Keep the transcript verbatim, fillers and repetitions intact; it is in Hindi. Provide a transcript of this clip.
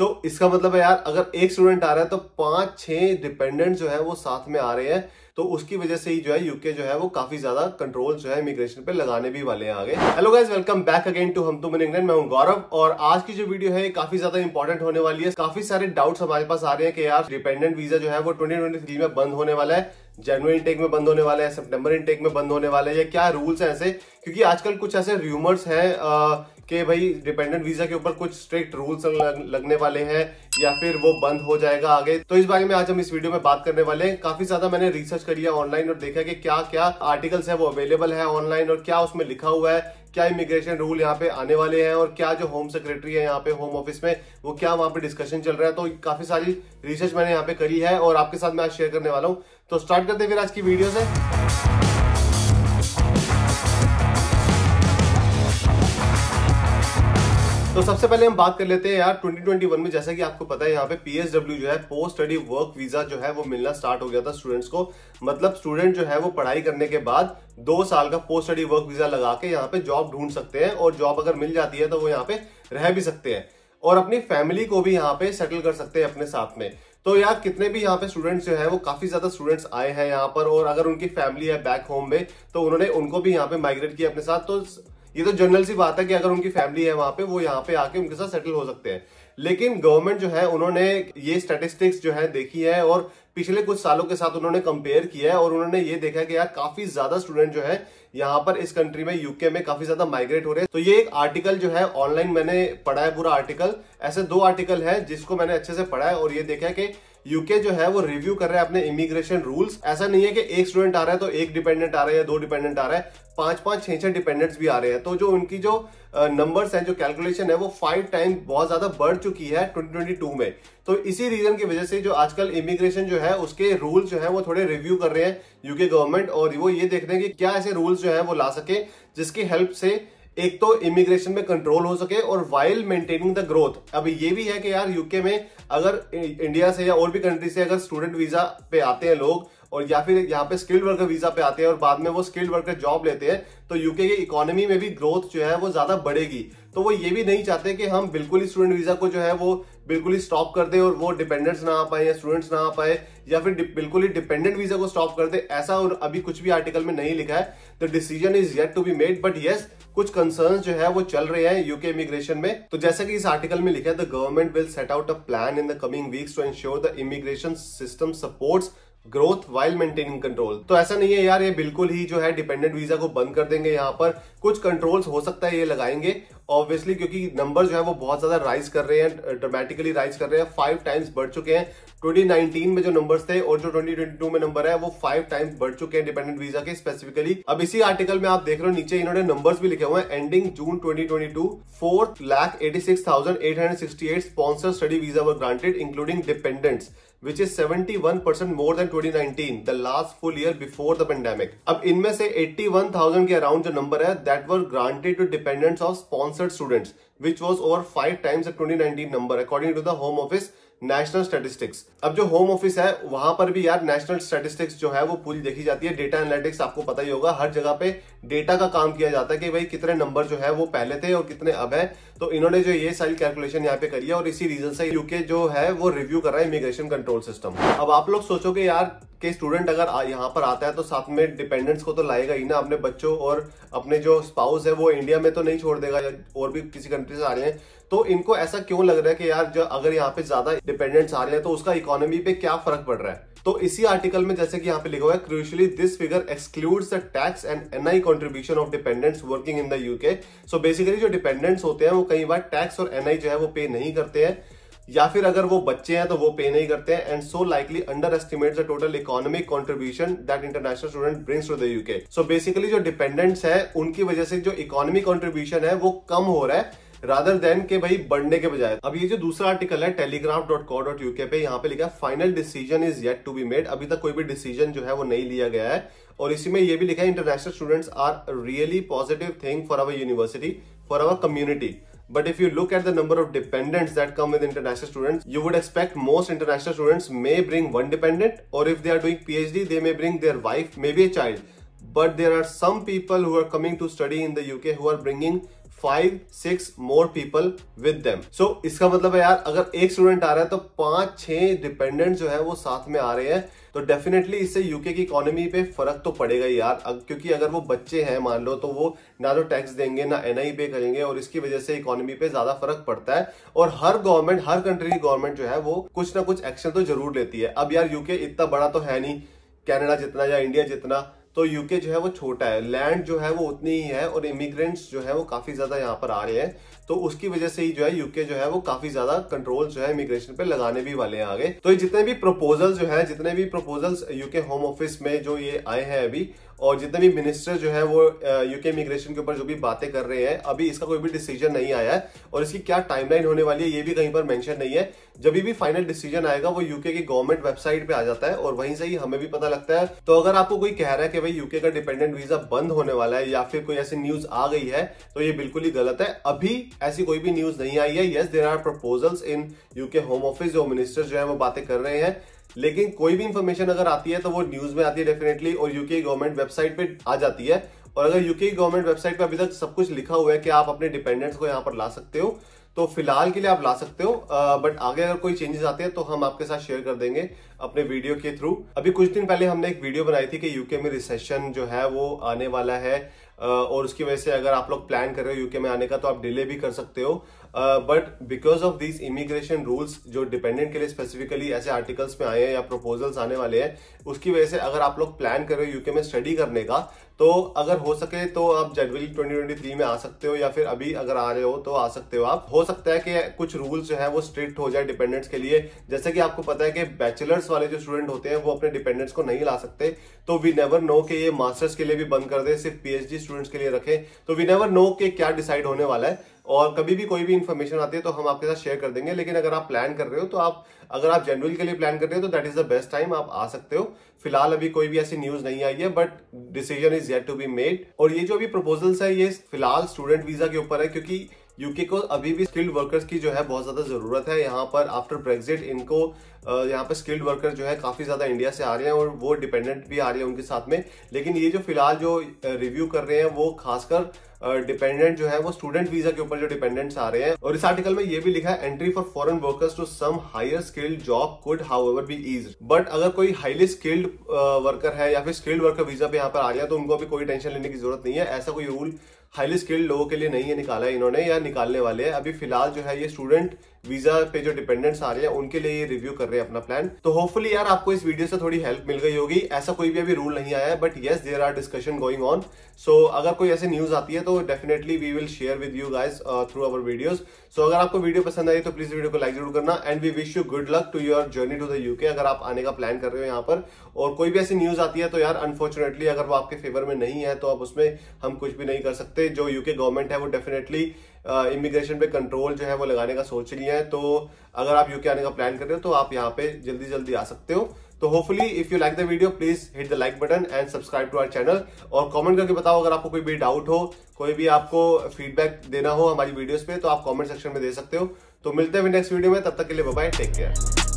सो so, इसका मतलब है यार अगर एक स्टूडेंट आ रहा है तो पांच छह डिपेंडेंट जो है वो साथ में आ रहे हैं, तो उसकी वजह से ही जो है यूके जो है वो काफी ज्यादा कंट्रोल जो है इमिग्रेशन पे लगाने भी वाले हैं आगे। Hello guys, welcome back again to हम तुम इन इंग्लैंड। मैं हूं गौरव और आज की जो वीडियो है काफी ज्यादा इंपॉर्टेंट होने वाली है। काफी सारे डाउट्स हमारे पास आ रहे हैं कि यार डिपेंडेंट वीजा जो है वो ट्वेंटी ट्वेंटी थ्री में बंद होने वाला है, जनवरी इनटेक में बंद होने वाला है, सितंबर इनटेक में बंद होने वाला है, या क्या रूल्स है ऐसे, क्योंकि आजकल कुछ ऐसे र्यूमर्स हैं कि भाई डिपेंडेंट वीजा के ऊपर कुछ स्ट्रिक्ट रूल्स लगने वाले हैं या फिर वो बंद हो जाएगा आगे। तो इस बारे में आज हम इस वीडियो में बात करने वाले हैं। काफी ज्यादा मैंने रिसर्च कर लिया ऑनलाइन और देखा कि क्या क्या आर्टिकल्स है वो अवेलेबल है ऑनलाइन और क्या उसमें लिखा हुआ है, क्या इमिग्रेशन रूल यहाँ पे आने वाले हैं और क्या जो होम सेक्रेटरी है यहाँ पे होम ऑफिस में वो क्या वहाँ पे डिस्कशन चल रहा है। तो काफी सारी रिसर्च मैंने यहाँ पे करी है और आपके साथ मैं आज शेयर करने वाला हूँ। तो स्टार्ट करते हैं फिर आज की वीडियो से। तो सबसे पहले हम बात कर लेते हैं यार ट्वेंटी ट्वेंटी वन में, जैसा कि आपको पता है यहाँ पे पी एस डब्ल्यू जो है पोस्ट स्टडी वर्क वीजा जो है वो मिलना स्टार्ट हो गया था स्टूडेंट्स को। मतलब स्टूडेंट जो है वो पढ़ाई करने के बाद दो साल का पोस्ट स्टडी वर्क वीजा लगा के यहाँ पे जॉब ढूंढ सकते हैं और जॉब अगर मिल जाती है तो वो यहाँ पे रह भी सकते हैं और अपनी फैमिली को भी यहाँ पे सेटल कर सकते हैं अपने साथ में। तो यार कितने भी यहाँ पे स्टूडेंट्स जो है वो काफी ज्यादा स्टूडेंट्स आए हैं यहाँ पर और अगर उनकी फैमिली है बैक होम में तो उन्होंने उनको भी यहाँ पे माइग्रेट किया अपने साथ। तो ये तो जनरल सी बात है कि अगर उनकी फैमिली है वहां पे वो यहाँ पे आके उनके साथ सेटल हो सकते हैं। लेकिन गवर्नमेंट जो है उन्होंने ये स्टैटिस्टिक्स जो है देखी है और पिछले कुछ सालों के साथ उन्होंने कंपेयर किया है और उन्होंने ये देखा कि यार काफी ज्यादा स्टूडेंट जो है यहाँ पर इस कंट्री में यूके में काफी ज्यादा माइग्रेट हो रहे हैं। तो ये एक आर्टिकल जो है ऑनलाइन मैंने पढ़ा है पूरा आर्टिकल, ऐसे दो आर्टिकल है जिसको मैंने अच्छे से पढ़ा है और ये देखा है कि यूके जो है वो रिव्यू कर रहा है अपने इमिग्रेशन रूल्स। ऐसा नहीं है कि एक स्टूडेंट आ रहा है तो एक डिपेंडेंट आ रहा है या दो डिपेंडेंट आ रहा है, पांच पांच छह छह डिपेंडेंट्स भी आ रहे हैं। तो जो उनकी जो नंबर्स हैं, जो कैलकुलेशन है वो फाइव टाइम बहुत ज्यादा बढ़ चुकी है ट्वेंटी ट्वेंटी टू में। तो इसी रीजन की वजह से जो आजकल इमिग्रेशन जो है उसके रूल जो है वो थोड़े रिव्यू कर रहे हैं यूके गवर्नमेंट और वो ये देख रहे हैं कि क्या ऐसे रूल्स जो है वो ला सके जिसकी हेल्प से एक तो इमिग्रेशन में कंट्रोल हो सके और वाइल मेंटेनिंग द ग्रोथ। अब ये भी है कि यार यूके में अगर इंडिया से या और भी कंट्री से अगर स्टूडेंट वीजा पे आते हैं लोग और या फिर यहाँ पे स्किल्ड वर्कर वीजा पे आते हैं और बाद में वो स्किल्ड वर्कर जॉब लेते हैं तो यूके की इकोनॉमी में भी ग्रोथ जो है वो ज्यादा बढ़ेगी। तो वो ये भी नहीं चाहते कि हम बिल्कुल ही स्टूडेंट वीजा को जो है वो बिल्कुल ही स्टॉप कर दे और वो डिपेंडेंट्स ना आ पाए या स्टूडेंट्स ना आ पाए या फिर बिल्कुल ही डिपेंडेंट वीजा को स्टॉप कर दे, ऐसा और अभी कुछ भी आर्टिकल में नहीं लिखा है। The decision is yet to be made but yes कुछ कंसर्न्स जो है वो चल रहे हैं यूके इमिग्रेशन में। तो जैसा कि इस आर्टिकल में लिखा है, the government will set out a plan in the coming weeks to ensure the immigration system supports growth while maintaining control. तो ऐसा नहीं है यार ये बिल्कुल ही जो है डिपेंडेंट वीजा को बंद कर देंगे, यहाँ पर कुछ कंट्रोल्स हो सकता है ये लगाएंगे ऑब्वियसली, क्योंकि नंबर जो है वो बहुत ज्यादा राइज कर रहे हैं, ड्रामेटिकली राइज कर रहे हैं, फाइव टाइम्स बढ़ चुके हैं। ट्वेंटी नाइनटीन में जो नंबर्स थे और जो ट्वेंटी ट्वेंटी टू में नंबर है वो फाइव टाइम्स बढ़ चुके हैं डिपेंडेंट वीजा के स्पेसिफिकली। अब इसी आर्टिकल में आप देख रहे हो नीचे इन्होंने नंबर्स भी लिखे हुए हैं। Ending June twenty twenty two fourth lakh eighty six thousand eight hundred sixty eight sponsored study visa were granted including dependants which is seventy one percent more than twenty nineteen, the last full year before the pandemic. अब इनमें से eighty-one thousand के अराउंड जो नंबर है that were granted to dependents of sponsored students, which was over five times the twenty nineteen number, according to the Home Office national statistics. अब जो होम ऑफिस है वहां पर भी यार नेशनल स्टैटिस्टिक्स जो है वो पूरी देखी जाती है, डेटा एनालिटिक्स आपको पता ही होगा, हर जगह पे डेटा का काम किया जाता है कि भाई कितने नंबर जो है वो पहले थे और कितने अब है। तो इन्होंने जो ये सारी कैलकुलेशन यहाँ पे करी है और इसी रीजन से यूके जो है वो रिव्यू कर रहा है इमिग्रेशन कंट्रोल सिस्टम। अब आप लोग सोचोगे यार कि स्टूडेंट अगर यहाँ पर आता है तो साथ में डिपेंडेंट्स को तो लाएगा ही ना, अपने बच्चों और अपने जो स्पाउस है वो इंडिया में तो नहीं छोड़ देगा या और भी किसी कंट्री से आ रहे हैं। तो इनको ऐसा क्यों लग रहा है कि यार जो अगर यहाँ पे ज्यादा डिपेंडेंट्स आ रहे हैं तो उसका इकोनॉमी पे क्या फर्क पड़ रहा है। तो इसी आर्टिकल में जैसे कि यहाँ पे लिखा हुआ है, crucially this figure excludes the tax and NI contribution of dependants working in the UK. So basically जो डिपेंडेंट्स होते हैं वो कई बार टैक्स और एनआई जो है वो पे नहीं करते हैं या फिर अगर वो बच्चे हैं तो वो पे नहीं करते हैं, and so likely underestimate the total economic contribution that international student brings to the UK. So basically जो डिपेंडेंट्स है उनकी वजह से जो इकोनॉमिक कंट्रीब्यूशन है वो कम हो रहा है रादर देन के भाई बढ़ने के बजाय। अब ये जो दूसरा आर्टिकल है Telegraph dot co dot UK पे, यहाँ पे लिखा है final decision is yet to be made, अभी तक कोई भी डिसीजन जो है वो नहीं लिया गया है। और इसी में ये भी लिखा है international students are really positive thing for our university for our community, but if you look at the number of dependents that come with international students, you would expect most international students may bring one dependent, or if they are doing PhD they may bring their wife, maybe a child. but there are some people who are coming to study in the U K who are bringing five six more people with them. So इसका मतलब है यार, अगर एक स्टूडेंट आ रहा है तो पांच छह डिपेंडेंट जो है वो साथ में आ रहे हैं, तो डेफिनेटली इससे यूके की इकोनॉमी पे फर्क तो पड़ेगा ही यार। क्योंकि अगर वो बच्चे हैं मान लो, तो वो ना तो टैक्स देंगे ना एनआई पे करेंगे, और इसकी वजह से इकोनॉमी पे ज्यादा फर्क पड़ता है। और हर गवर्नमेंट, हर कंट्री की गवर्नमेंट जो है वो कुछ ना कुछ एक्शन तो जरूर लेती है। अब यार यूके इतना बड़ा तो है नहीं कैनेडा जितना या इंडिया जितना, तो यूके जो है वो छोटा है, लैंड जो है वो उतनी ही है, और इमिग्रेंट्स जो है वो काफी ज्यादा यहाँ पर आ रहे हैं, तो उसकी वजह से ही जो है यूके जो है वो काफी ज्यादा कंट्रोल जो है इमिग्रेशन पे लगाने भी वाले हैं आगे। तो ये जितने भी प्रपोजल्स जो है, जितने भी प्रपोजल्स यूके होम ऑफिस में जो ये आए हैं अभी, और जितने भी मिनिस्टर जो है वो यूके इमिग्रेशन के ऊपर जो भी बातें कर रहे हैं, अभी इसका कोई भी डिसीजन नहीं आया है, और इसकी क्या टाइमलाइन होने वाली है ये भी कहीं पर मेंशन नहीं है। जब भी फाइनल डिसीजन आएगा वो यूके की गवर्नमेंट वेबसाइट पे आ जाता है, और वहीं से ही हमें भी पता लगता है। तो अगर आपको कोई कह रहा है कि भाई यूके का डिपेंडेंट वीजा बंद होने वाला है, या फिर कोई ऐसी न्यूज आ गई है, तो ये बिल्कुल ही गलत है। अभी ऐसी कोई भी न्यूज नहीं आई है। Yes, there are proposals in UK Home Office, जो मिनिस्टर जो है वो बातें कर रहे हैं, लेकिन कोई भी इंफॉर्मेशन अगर आती है तो वो न्यूज में आती है डेफिनेटली, और यूके गवर्नमेंट वेबसाइट पे आ जाती है। और अगर यूके गवर्नमेंट वेबसाइट पे अभी तक सब कुछ लिखा हुआ है कि आप अपने डिपेंडेंट्स को यहाँ पर ला सकते हो, तो फिलहाल के लिए आप ला सकते हो, बट आगे अगर कोई चेंजेस आते हैं तो हम आपके साथ शेयर कर देंगे अपने वीडियो के थ्रू। अभी कुछ दिन पहले हमने एक वीडियो बनाई थी कि यूके में रिसेशन जो है वो आने वाला है, और उसकी वजह से अगर आप लोग प्लान कर रहे हो यूके में आने का तो आप डिले भी कर सकते हो, but because of this immigration rules जो डिपेंडेंट के लिए स्पेसिफिकली ऐसे आर्टिकल्स में आए हैं या प्रपोजल्स आने वाले हैं, उसकी वजह से अगर आप लोग प्लान कर रहे हो यूके में स्टडी करने का, तो अगर हो सके तो आप जनवरी ट्वेंटी ट्वेंटी थ्री में आ सकते हो, या फिर अभी अगर आ रहे हो तो आ सकते हो आप। हो सकता है कि कुछ रूल्स जो है वो स्ट्रिक्ट हो जाए डिपेंडेंट्स के लिए, जैसे कि आपको पता है कि बैचलर्स वाले जो स्टूडेंट होते हैं वो अपने डिपेंडेंट्स को नहीं ला सकते, तो वी नेवर नो कि ये मास्टर्स के लिए भी बंद कर दे, सिर्फ पीएचडी स्टूडेंट्स के लिए रखे, तो वी नेवर नो कि क्या डिसाइड होने वाला है। और कभी भी कोई भी इन्फॉर्मेशन आती है तो हम आपके साथ शेयर कर देंगे, लेकिन अगर आप प्लान कर रहे हो तो आप, अगर आप जनवरी के लिए प्लान कर रहे हो तो that is the best time, आप आ सकते हो। फिलहाल अभी कोई भी ऐसी न्यूज नहीं आई है, but decision is yet to be made. और ये जो अभी प्रपोजल्स है ये फिलहाल स्टूडेंट वीजा के ऊपर है, क्योंकि यूके को अभी भी स्किल्ड वर्कर्स की जो है बहुत ज्यादा जरूरत है यहाँ पर। आफ्टर ब्रेग्जिट इनको यहाँ पर स्किल्ड वर्कर जो है काफी ज्यादा इंडिया से आ रहे हैं, और वो डिपेंडेंट भी आ रहे हैं उनके साथ में। लेकिन ये जो फिलहाल जो रिव्यू कर रहे हैं वो खासकर डिपेंडेंट uh, जो है वो स्टूडेंट वीजा के ऊपर जो डिपेंडेंट्स आ रहे हैं। और इस आर्टिकल में ये भी लिखा है, entry for foreign workers to some higher skilled job could however be eased. But अगर कोई हाईली स्किल्ड वर्कर है या फिर स्किल्ड वर्कर वीजा पे यहाँ पर आ गया तो उनको अभी कोई टेंशन लेने की जरूरत नहीं है। ऐसा कोई रूल हाईली स्किल्ड लोगों के लिए नहीं है निकाला है इन्होंने या निकालने वाले हैं। अभी फिलहाल जो है ये स्टूडेंट वीजा पे जो डिपेंडेंट्स आ रहे हैं उनके लिए ये रिव्यू कर रहे हैं अपना प्लान। तो होपफुली यार आपको इस वीडियो से थोड़ी हेल्प मिल गई होगी। ऐसा कोई भी अभी रूल नहीं आया है, but yes there are discussion going on. So अगर कोई ऐसी न्यूज आती है तो definitely we will share with you guys through our videos. So अगर आपको वीडियो पसंद आई तो प्लीज वीडियो को लाइक जरूर करना, and we wish you good luck to your journey to the UK अगर आप आने का प्लान कर रहे हो यहाँ पर। और कोई भी ऐसी न्यूज आती है तो यार अनफॉर्चुनेटली अगर वो आपके फेवर में नहीं है तो आप उसमें हम कुछ भी नहीं कर सकते। जो यूके गवर्नमेंट है वो डेफिनेटली इमिग्रेशन uh, पे कंट्रोल जो है वो लगाने का सोच लिया है, तो अगर आप यूके आने का प्लान कर रहे हो तो आप यहाँ पे जल्दी जल्दी आ सकते हो। तो hopefully if you like the video please hit the like button and subscribe to our channel, और कमेंट करके बताओ अगर आपको कोई भी डाउट हो, कोई भी आपको फीडबैक देना हो हमारी वीडियोस पे, तो आप कमेंट सेक्शन में दे सकते हो। तो मिलते हैं नेक्स्ट वीडियो में, तब तक के लिए बाय बाय, टेक केयर।